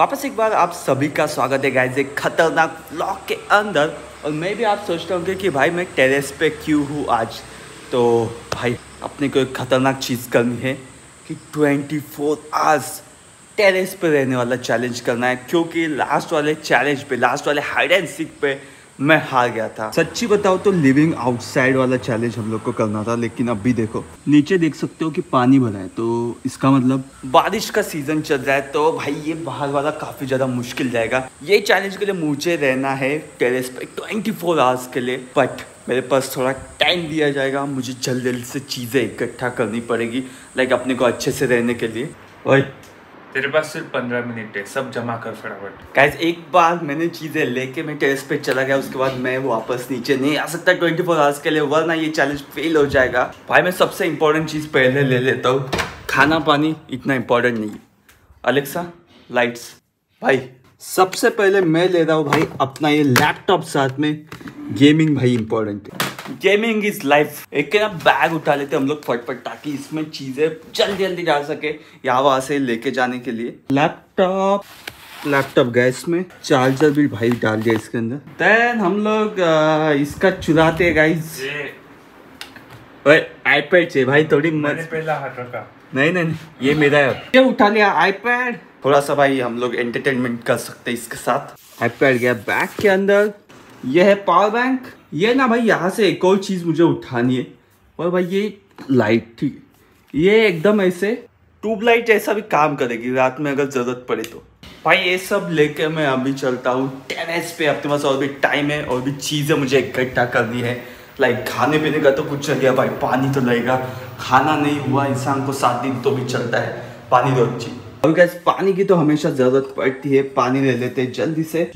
वापस एक बार आप सभी का स्वागत है गाइस एक खतरनाक व्लॉग के अंदर। और मैं भी आप सोचता हूँ कि भाई मैं टेरेस पे क्यों हूँ आज। तो भाई अपने को एक खतरनाक चीज़ करनी है कि 24 आवर्स टेरेस पे रहने वाला चैलेंज करना है, क्योंकि लास्ट वाले चैलेंज पे, लास्ट वाले हाइड एंड सीक पे मैं हार गया था। सच्ची बताओ तो लिविंग आउटसाइड वाला चैलेंज हम लोग को करना था, लेकिन अभी देखो नीचे देख सकते हो कि पानी भरा है, तो इसका मतलब बारिश का सीजन चल रहा है। तो भाई ये बाहर वाला काफी ज्यादा मुश्किल जाएगा। ये चैलेंज के लिए मुझे रहना है टेरेस पे 24 आवर्स के लिए, बट मेरे पास थोड़ा टाइम दिया जाएगा। मुझे जल्दी से चीजें इकट्ठा करनी पड़ेगी लाइक अपने को अच्छे से रहने के लिए। और तेरे पास सिर्फ 15 मिनट है, सब जमा कर फटाफट। गाइस एक बार मैंने चीज़ें लेके मैं टेरेस पे चला गया, उसके बाद मैं वापस नीचे नहीं आ सकता 24 आवर्स के लिए, वरना ये चैलेंज फेल हो जाएगा। भाई मैं सबसे इम्पोर्टेंट चीज़ पहले ले लेता हूँ, खाना पानी इतना इम्पोर्टेंट नहीं। Alexa lights. भाई सबसे पहले मैं ले रहा हूँ भाई अपना ये लैपटॉप, साथ में गेमिंग भाई इम्पोर्टेंट है, गेमिंग इज लाइफ। एक ना बैग उठा लेते हम लोग फटफट, ताकि इसमें चीजें जल्दी जल्दी डाल सके यहाँ वहां से लेके जाने के लिए। लैपटॉप गैस में, चार्जर भी भाई डाल दिया इसके अंदर। देन हम लोग इसका चुराते हैं गाइस। आईपैड चाहिए भाई, थोड़ी मैंने पहला हाथ रखा। नहीं ये मेरा है, ये उठा लिया आईपैड। थोड़ा सा भाई हम लोग एंटरटेनमेंट कर सकते हैं इसके साथ। आईपैड गया बैग के अंदर। यह है पावर बैंक। ये ना भाई यहाँ से एक और चीज़ मुझे उठानी है, और भाई ये लाइट, ठीक ये एकदम ऐसे ट्यूबलाइट ऐसा भी काम करेगी रात में अगर ज़रूरत पड़े तो। भाई ये सब लेके मैं अभी चलता हूँ टेरेस पे, अपने पास और भी टाइम है, और भी चीज़ें मुझे इकट्ठा करनी है। लाइक खाने पीने का तो कुछ नहीं है भाई, पानी तो लगेगा, खाना नहीं हुआ इंसान को 7 दिन तो भी चलता है, पानी तो अच्छी। अभी क्या पानी की तो हमेशा ज़रूरत पड़ती है, पानी ले लेते हैं जल्दी से।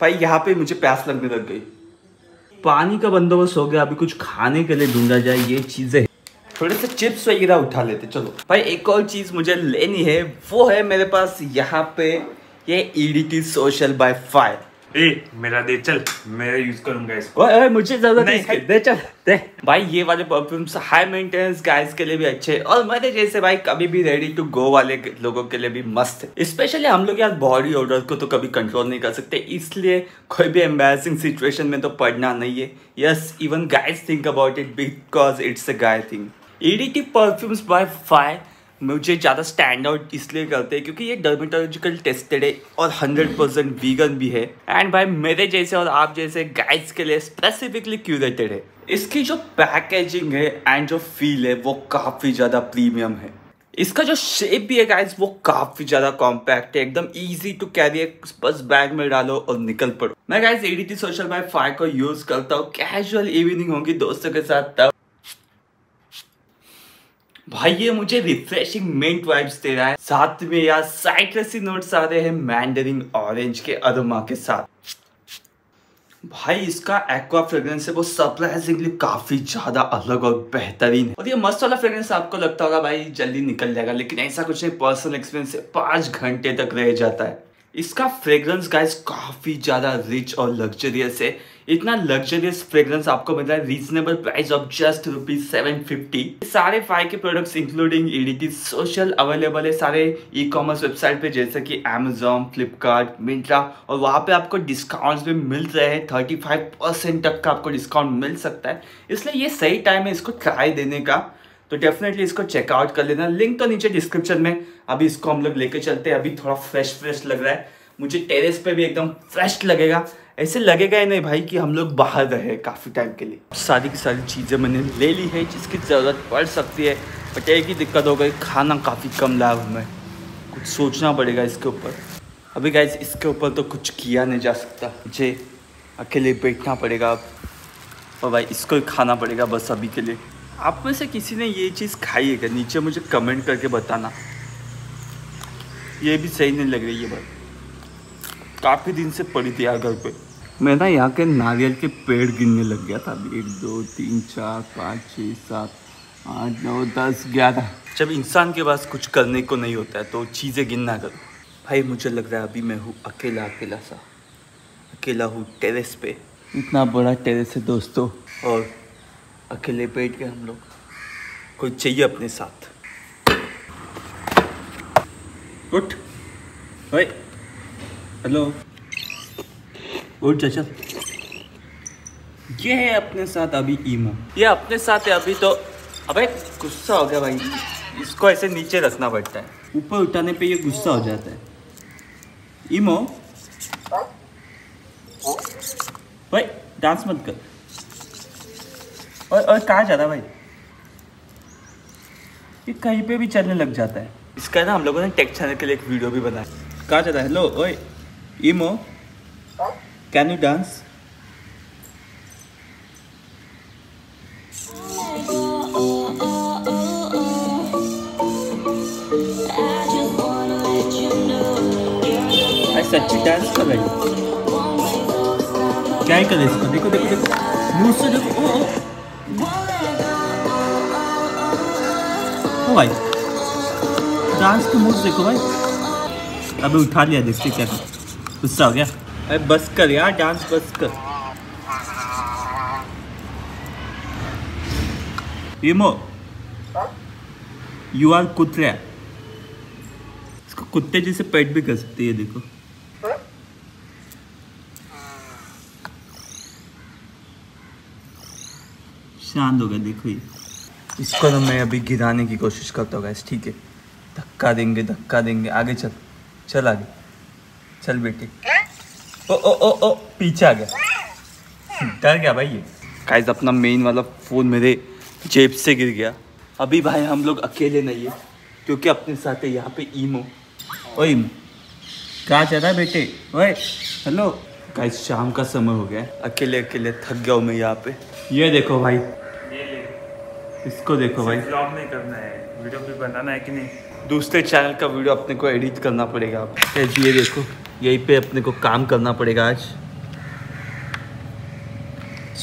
भाई यहाँ पे मुझे प्यास लगने लग गई, पानी का बंदोबस्त हो गया। अभी कुछ खाने के लिए ढूंढा जाए, ये चीजें थोड़े से चिप्स वगैरह उठा लेते। चलो भाई एक और चीज मुझे लेनी है, वो है मेरे पास यहाँ पे ये EDT Social by Phy। ए मेरा दे चल, मैं यूज करूंगा इसको। ओए मुझे ज़रूरत नहीं, दे चल दे। भाई ये वाले परफ्यूम्स हाई मेंटेनेंस गाइस के लिए भी अच्छे, और मेरे जैसे भाई कभी भी रेडी टू गो वाले लोगों के लिए भी मस्त है। स्पेशली हम लोग यार बॉडी ऑर्डर को तो कभी कंट्रोल नहीं कर सकते, इसलिए कोई भी एम्बैरसिंग सिचुएशन में तो पड़ना नहीं है। Yes even guys think about it because it's a guy thing. EDT perfumes by Phy मुझे ज़्यादा स्टैंड आउट इसलिए करते हैं क्योंकि ये डर्मेटोलॉजिकल टेस्टेड है और 100% वीगन भी है, एंड भाई मेरे जैसे और आप जैसे गाइस के लिए स्पेसिफिकली क्यूरेटेड है। इसकी जो पैकेजिंग है एंड जो फील है वो काफ़ी ज़्यादा प्रीमियम है। इसका जो शेप भी है गाइस वो काफ़ी ज़्यादा कॉम्पैक्ट है, एकदम ईजी टू कैरी है, बस बैग में डालो और निकल पड़ो। मैं guys EDT Social by Phy को यूज़ करता हूँ, कैजुअल इवनिंग होगी दोस्तों के साथ तब। भाई ये मुझे रिफ्रेशिंग मिंट वाइब्स दे रहा है, साथ में यार साइट्रसी नोट्स आ रहे हैं मैंडरिन ऑरेंज के अरोमा के साथ। भाई इसका एक्वा फ्रेग्रेंस है वो सरप्राइजिंगली काफी ज्यादा अलग और बेहतरीन है, और ये मस्त वाला फ्रेग्रेंस आपको लगता होगा भाई जल्दी निकल जाएगा, लेकिन ऐसा कुछ नहीं, पर्सनल एक्सपीरियंस 5 घंटे तक रह जाता है। इसका फ्रेग्रेंस गाइस काफ़ी ज़्यादा रिच और लग्जरियस है। इतना लग्जरियस फ्रेग्रेंस आपको मिल रहा है रीजनेबल प्राइस ऑफ जस्ट ₹750। सारे Phy के products including EDT Social available है सारे ई-कॉमर्स वेबसाइट पे, जैसे कि Amazon, Flipkart, Myntra, और वहाँ पे आपको डिस्काउंट्स भी मिल रहे हैं। 35% तक का आपको डिस्काउंट मिल सकता है, इसलिए ये सही टाइम है इसको ट्राई देने का। तो डेफिनेटली इसको चेकआउट कर लेना, लिंक तो नीचे डिस्क्रिप्शन में। अभी इसको हम लोग लेके चलते हैं, अभी थोड़ा फ्रेश लग रहा है मुझे, टेरेस पे भी एकदम फ्रेश लगेगा, ऐसे लगेगा ही नहीं भाई कि हम लोग बाहर रहे काफ़ी टाइम के लिए। सारी की सारी चीज़ें मैंने ले ली है जिसकी ज़रूरत पड़ सकती है, बट एक ही दिक्कत हो गई, खाना काफ़ी कम लाभ में, कुछ सोचना पड़ेगा इसके ऊपर। अभी गाइस इसके ऊपर तो कुछ किया नहीं जा सकता, मुझे अकेले बैठना पड़ेगा अब, और भाई इसको ही खाना पड़ेगा बस अभी के लिए। आप में से किसी ने ये चीज़ खाई है क्या, नीचे मुझे कमेंट करके बताना। ये भी सही नहीं लग रही है भाई, काफ़ी दिन से पड़ी थी यार घर पे। मैं ना यहाँ के नारियल के पेड़ गिनने लग गया था, 1 2 3 4 5 6 7 8 9 10 11। जब इंसान के पास कुछ करने को नहीं होता है तो चीज़ें गिनना करो। भाई मुझे लग रहा है अभी मैं हूँ अकेला हूँ टेरेस पे, इतना बड़ा टेरेस है दोस्तों, और अकेले बैठ गए हम लोग, कोई चाहिए अपने साथ। उठ ओए हेलो और चाचा ये है अपने साथ अभी ईमो, ये अपने साथ है अभी। तो अबे गुस्सा हो गया भाई, इसको ऐसे नीचे रखना पड़ता है, ऊपर उठाने पे ये गुस्सा हो जाता है। ईमो भाई डांस मत कर। और कहाँ जा रहा भाई, ये कहीं पे भी चलने लग जाता है। इसका ना हम लोगों ने टेक चैनल के लिए एक वीडियो भी बनाया। कहाँ जा रहा है? हेलो ओए ईमो कैन यू डांस? सच्ची डांस कर रही है, क्या ही करे इसको। देखो देखो देखो मुँह से देखो। ओ भाई डांस के मुँह देखो भाई। अबे उठा लिया, देखते क्या गुस्सा हो गया। अरे बस कर यार डांस, बस कर। ईमो यू आर कुत्रिया, इसको कुत्ते जैसे पेट भी कर सकते हैं। देखो शांत हो गया। देखो ये इसको तो मैं अभी गिराने की कोशिश करता हूँ गाइस, ठीक है? धक्का देंगे, धक्का देंगे। आगे चल, चल आगे चल बेटे। ओ ओ ओ ओ पीछे आ गया, डर गया भाई ये। गाइस अपना मेन वाला फ़ोन मेरे जेब से गिर गया। अभी भाई हम लोग अकेले नहीं है क्योंकि अपने साथ है यहाँ पे ईमो। ओ ईमो कहाँ चल रहा है बेटे? ओए हेलो। गाइस शाम का समय हो गया, अकेले अकेले थक गया हूँ मैं यहाँ पे। ये देखो भाई, इसको देखो भाई। व्लॉग नहीं करना है, वीडियो भी बनाना है कि नहीं। दूसरे चैनल का वीडियो अपने को एडिट करना पड़ेगा। आप ये देखो, यहीं पे अपने को काम करना पड़ेगा। आज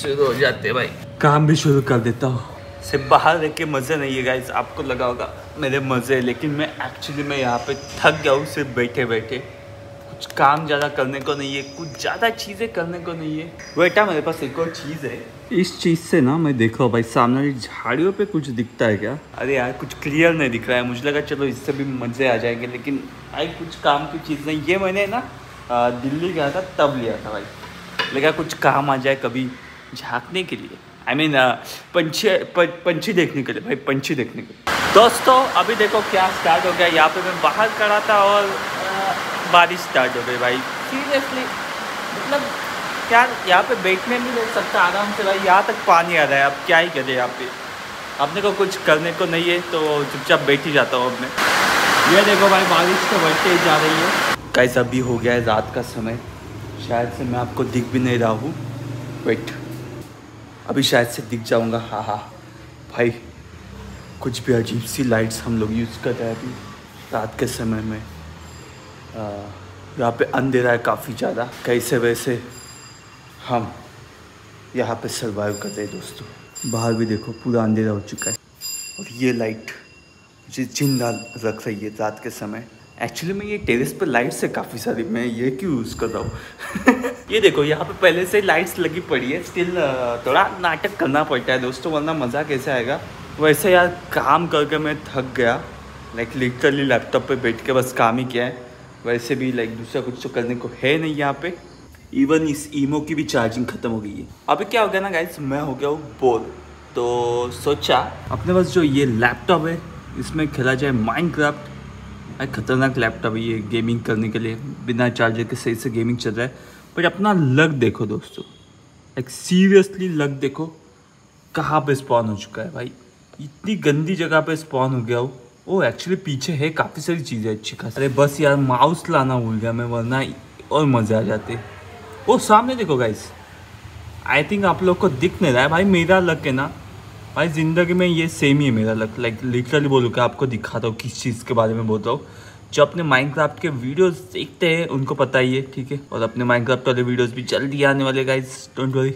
शुरू हो जाते भाई, काम भी शुरू कर देता हूँ। सिर्फ बाहर रह के मज़े नहीं है गाइस, आपको लगा होगा मेरे मज़े, लेकिन मैं एक्चुअली मैं यहाँ पे थक गया हूँ। सिर्फ बैठे बैठे कुछ काम ज़्यादा करने को नहीं है, कुछ ज़्यादा चीज़ें करने को नहीं है। बेटा मेरे पास एक और चीज़ है। इस चीज़ से ना मैं देखा भाई, सामने वाली झाड़ियों पे कुछ दिखता है क्या? अरे यार कुछ क्लियर नहीं दिख रहा है। मुझे लगा चलो इससे भी मज़े आ जाएंगे, लेकिन भाई कुछ काम की चीज़ नहीं। ये मैंने ना दिल्ली गया था तब लिया था भाई, लगा कुछ काम आ जाए कभी झाँकने के लिए। आई मीन पंछी देखने के लिए भाई, पंछी देखने के लिए। दोस्तों अभी देखो क्या स्टार्ट हो गया। यहाँ पर मैं बाहर खड़ा था और बारिश स्टार्ट हो गई भाई। सीरियसली मतलब यार यहाँ पे बैठने नहीं बैठ सकता आराम से भाई, यहाँ तक पानी आ रहा है। अब क्या ही करें, यहाँ पे अपने को कुछ करने को नहीं है तो चुपचाप बैठ ही जाता हूँ अब मैं। ये देखो भाई बारिश तो बढ़ते ही जा रही है। गाइस अभी हो गया है रात का समय, शायद से मैं आपको दिख भी नहीं रहा हूँ। वेट अभी शायद से दिख जाऊँगा। हाँ हाँ भाई कुछ भी अजीब सी लाइट्स हम लोग यूज़ कर रहे हैं अभी रात के समय में। यहाँ पर अंधेरा है काफ़ी ज़्यादा, कैसे वैसे हम यहाँ पे सर्वाइव करते हैं दोस्तों। बाहर भी देखो पूरा अंधेरा हो चुका है और ये लाइट मुझे जिंदा रख रही है रात के समय। एक्चुअली मैं ये टेरेस पे लाइट्स है काफ़ी सारी, मैं ये क्यों यूज़ कर रहा हूँ? ये देखो यहाँ पे पहले से लाइट्स लगी पड़ी है। स्टिल थोड़ा नाटक करना पड़ता है दोस्तों, वरना मज़ा कैसे आएगा। वैसे यार काम करके मैं थक गया, लाइक लिटरली लैपटॉप पर बैठ के बस काम ही किया है। वैसे भी लाइक दूसरा कुछ तो करने को है नहीं यहाँ पे। इवन इस ईमो की भी चार्जिंग ख़त्म हो गई है। अभी क्या हो गया ना गाइस, मैं हो गया हूँ बोर, तो सोचा अपने पास जो ये लैपटॉप है इसमें खेला जाए माइनक्राफ्ट। भाई ख़तरनाक लैपटॉप है ये गेमिंग करने के लिए, बिना चार्जर के सही से गेमिंग चल रहा है। पर अपना लग देखो दोस्तों, लाइक सीरियसली लग देखो कहाँ पे स्पॉन हो चुका है भाई। इतनी गंदी जगह पे स्पॉन हो गया हूँ। वो एक्चुअली पीछे है काफ़ी सारी चीज़ें अच्छी खास। अरे बस यार माउस लाना भूल गया मैं, वरना और मज़े आ जाते। वो सामने देखो गाइस, आई थिंक आप लोग को दिख नहीं रहा है भाई। मेरा लक है ना भाई, ज़िंदगी में ये सेम ही है मेरा लक। लाइक लिटरली बोलूँगा, आपको दिखाता हूँ किस चीज़ के बारे में बोलता हूँ। जो अपने माइनक्राफ्ट के वीडियोस देखते हैं उनको पता ही है, ठीक है? और अपने माइनक्राफ्ट वाले वीडियोस भी जल्दी आने वाले गाइस, डोंट वरी।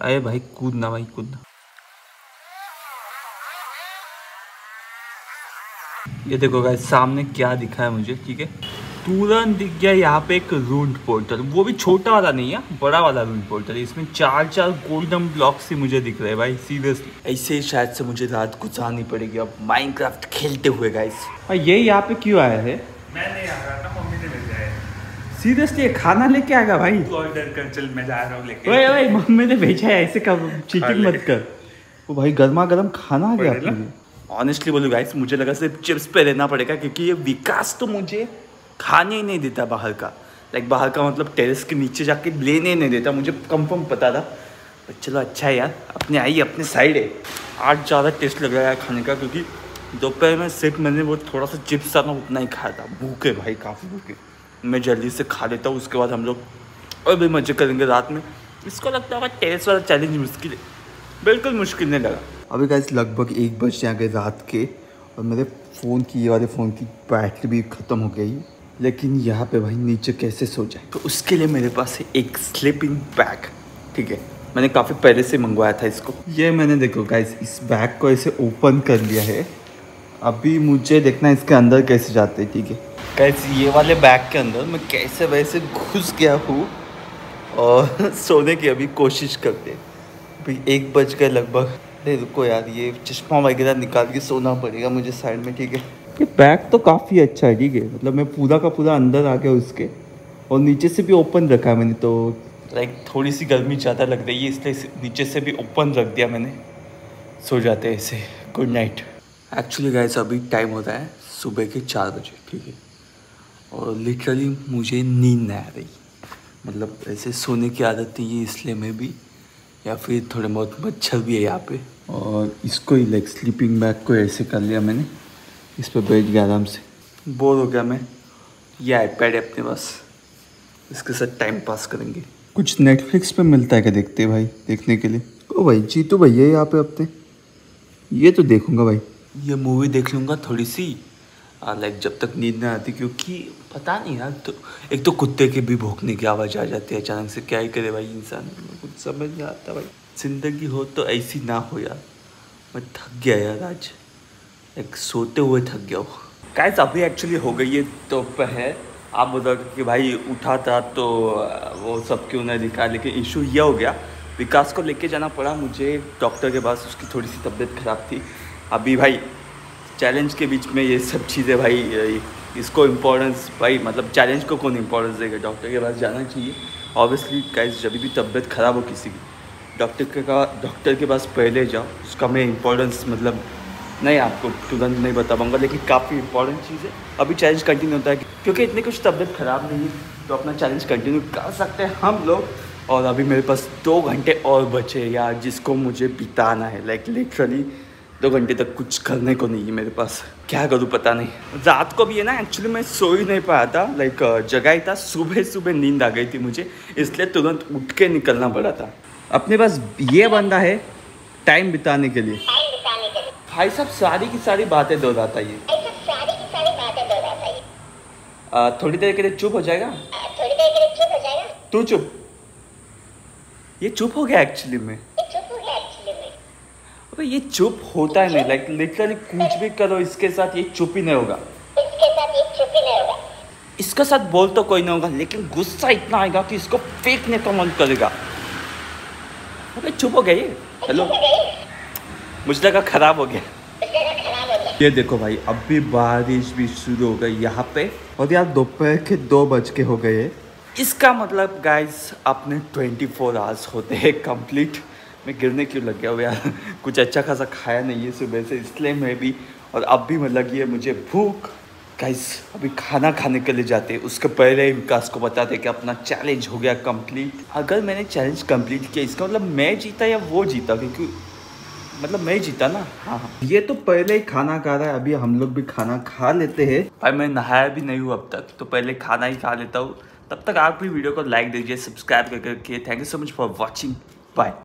अरे भाई कूदना, भाई कूदना। ये देखो गाइस सामने क्या दिखा है मुझे, ठीक है? तुरंत दिख गया यहाँ पे एक रूट पोर्टल, वो भी छोटा वाला नहीं है, बड़ा वाला रूट पोर्टल। इसमें चार चार गोल्डन ब्लॉक्स ही मुझे दिख रहे हैं भाई। सीरियसली ऐसे ही शायद से मुझे रात गुजारनी पड़ेगी अब माइनक्राफ्ट खेलते हुए गाइस। और ये यहाँ पे क्यों आया है? मैं नहीं आ रहा था, मम्मी ने सीरियसली खाना लेके आएगा भाई, ऑर्डर कर, चल मैं जा रहा हूँ लेके। ओए ओए मम्मी ने भेजा है, ऐसे कब चीटिंग मत कर। वो भाई गर्मा गर्म खाना आ गया। ऑनेस्टली बोलूँ गाइस, मुझे लगा सिर्फ चिप्स पे रहना पड़ेगा क्योंकि ये विकास तो मुझे खाने ही नहीं देता बाहर का। लाइक बाहर का मतलब टेरेस के नीचे जाके लेने ही नहीं देता, मुझे कंफर्म पता था। पर चलो अच्छा है यार, अपने आई अपने साइड है। आज ज़्यादा टेस्ट लग रहा है खाने का क्योंकि दोपहर में सिर्फ मैंने वो थोड़ा सा चिप्स था ना उतना ही खाया था। भूख है भाई, काफ़ी भूखे, मैं जल्दी से खा लेता हूँ, उसके बाद हम लोग और भी मजे करेंगे रात में। इसको लगता होगा टेरेस वाला चैलेंज मुश्किल है, बिल्कुल मुश्किल नहीं लगा। अभी गाइस लगभग 1 बजे आ गए रात के, और मेरे फ़ोन की ये वाले फ़ोन की बैटरी भी ख़त्म हो गई। लेकिन यहाँ पे भाई नीचे कैसे सो जाए, तो उसके लिए मेरे पास है एक स्लीपिंग बैग। ठीक है, मैंने काफ़ी पहले से मंगवाया था इसको। ये मैंने देखो गाइस इस बैग को ऐसे ओपन कर लिया है। अभी मुझे देखना है इसके अंदर कैसे जाते हैं। ठीक है गाइस, ये वाले बैग के अंदर मैं कैसे वैसे घुस गया हूँ और सोने की अभी कोशिश करते। अभी 1 बज गए लगभग। अरे रुको यार, ये चश्मा वगैरह निकाल के सोना पड़ेगा मुझे साइड में। ठीक है, ये बैग तो काफ़ी अच्छा है। ठीक है, मतलब मैं पूरा का पूरा अंदर आ गया उसके, और नीचे से भी ओपन रखा है मैंने। तो लाइक थोड़ी सी गर्मी ज़्यादा लग रही है इसलिए नीचे से भी ओपन रख दिया मैंने। सो जाते ऐसे, गुड नाइट। एक्चुअली गाइस अभी टाइम होता है सुबह के 4 बजे। ठीक है, और लिटरली मुझे नींद नहीं आ रही। मतलब ऐसे सोने की आदत नहीं है इसलिए मैं भी, या फिर थोड़े बहुत मच्छर भी है यहाँ पे। और इसको ही लाइक स्लीपिंग बैग को ऐसे कर लिया मैंने, इस पर बैठ गया आराम से। बोर हो गया मैं, ये आईपैड है अपने पास, इसके साथ टाइम पास करेंगे। कुछ नेटफ्लिक्स पे मिलता है क्या देखते भाई, देखने के लिए? ओ भाई जी तो भैया यहाँ पे अपने, ये तो देखूँगा भाई, ये मूवी देख लूँगा थोड़ी सी लाइक जब तक नींद ना आती। क्योंकि पता नहीं यार, तो एक तो कुत्ते के भी भौंकने की आवाज़ आ जाती है अचानक से, क्या ही करे भाई इंसान, कुछ समझ नहीं आता भाई। ज़िंदगी हो तो ऐसी ना हो यार। मैं थक गया यार आज, एक सोते हुए थक गया हूँ। गाइस अभी एक्चुअली हो गई है दोपहर। आप बता कि भाई उठा था तो वो सब क्यों नहीं दिखा, लेकिन इशू यह हो गया विकास को लेके जाना पड़ा मुझे डॉक्टर के पास। उसकी थोड़ी सी तबीयत ख़राब थी। अभी भाई चैलेंज के बीच में ये सब चीज़ें भाई, इसको इम्पोर्टेंस भाई, मतलब चैलेंज को कौन इम्पोर्टेंस देगा, डॉक्टर के पास जाना चाहिए ऑब्वियसली। गाइस जब भी तबीयत ख़राब हो किसी की, डॉक्टर के पास पहले जाओ। उसका मैं इम्पोर्टेंस मतलब नहीं आपको तुरंत नहीं बता पाऊँगा, लेकिन काफ़ी इंपॉर्टेंट चीज़ है। अभी चैलेंज कंटिन्यू होता है क्योंकि इतनी कुछ तबीयत ख़राब नहीं है, तो अपना चैलेंज कंटिन्यू कर सकते हैं हम लोग। और अभी मेरे पास 2 घंटे और बचे यार, जिसको मुझे बिताना है। लाइक लिटरली 2 घंटे तक कुछ करने को नहीं है मेरे पास, क्या करूँ पता नहीं। रात को भी है ना, एक्चुअली मैं सो ही नहीं पाया था, लाइक जगा ही था। सुबह सुबह नींद आ गई थी मुझे, इसलिए तुरंत उठ के निकलना पड़ा था। अपने पास ये बंदा है टाइम बिताने के लिए। भाई साहब सारी की सारी बातें दोहराता है। थोड़ी देर के लिए चुप हो जाएगा, तू चुप। ये चुप हो गया एक्चुअली में, ये चुप होता है नहीं। लाइक लिटरली कुछ भी करो इसके साथ ये चुप ही नहीं होगा, इसके साथ बोल तो कोई नहीं होगा, लेकिन गुस्सा इतना आएगा कि इसको फेंकने का मन करेगा। अबे चुप हो गया ये, हेलो मुझे लगा खराब हो गया। ये देखो भाई अभी बारिश भी शुरू हो गई यहाँ पे, और यार दोपहर के 2 बज के हो गए। इसका मतलब गाइस अपने 24 आवर्स होते हैं कंप्लीट। मैं गिरने क्यों लग गया हूँ यार, कुछ अच्छा खासा खाया नहीं है सुबह से, इसलिए मैं भी। और अब भी मैं लगी है मुझे भूख। गाइस अभी खाना खाने के लिए जाते हैं, उसके पहले ही विकास को बताते कि अपना चैलेंज हो गया कंप्लीट। अगर मैंने चैलेंज कंप्लीट किया इसका मतलब मैं जीता या वो जीता, क्योंकि मतलब मैं जीता ना। हाँ, ये तो पहले ही खाना खा रहा है, अभी हम लोग भी खाना खा लेते हैं। भाई मैं नहाया भी नहीं हूँ अब तक, तो पहले खाना ही खा लेता हूँ। तब तक आप भी वीडियो को लाइक दीजिए, सब्सक्राइब करके। Thank you so much for watching, bye.